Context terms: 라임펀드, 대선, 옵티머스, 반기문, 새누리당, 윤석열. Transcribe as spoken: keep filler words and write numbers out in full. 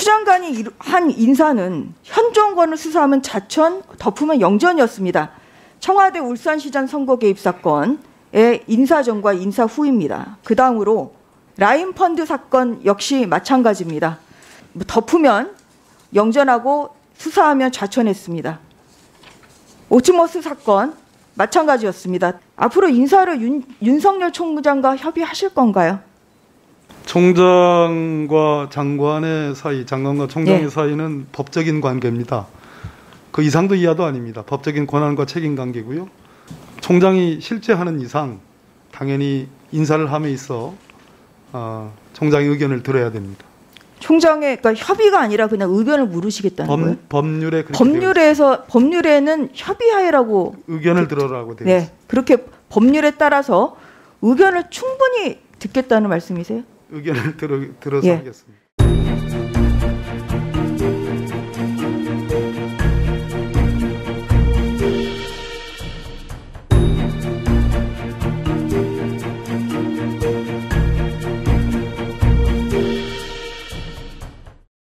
추 장관이 한 인사는 현 정권을 수사하면 자천, 덮으면 영전이었습니다. 청와대 울산시장 선거 개입 사건의 인사 전과 인사 후입니다. 그 다음으로 라임펀드 사건 역시 마찬가지입니다. 덮으면 영전하고 수사하면 좌천했습니다. 옵티머스 사건 마찬가지였습니다. 앞으로 인사를 윤, 윤석열 총장과 협의하실 건가요? 총장과 장관의 사이, 장관과 총장의 예. 사이는 법적인 관계입니다. 그 이상도 이하도 아닙니다. 법적인 권한과 책임 관계고요. 총장이 실제 하는 이상 당연히 인사를 함에 있어 어, 총장의 의견을 들어야 됩니다. 총장의 그러니까 협의가 아니라 그냥 의견을 물으시겠다는 범, 거예요? 법률에 그렇게 법률에서 법률에는 협의하라고 의견을 그, 들어라고 되어 있습니다. 네, 그렇게 법률에 따라서 의견을 충분히 듣겠다는 말씀이세요? 의견을 들어, 들어서 예. 하겠습니다.